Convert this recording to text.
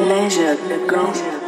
Leisure,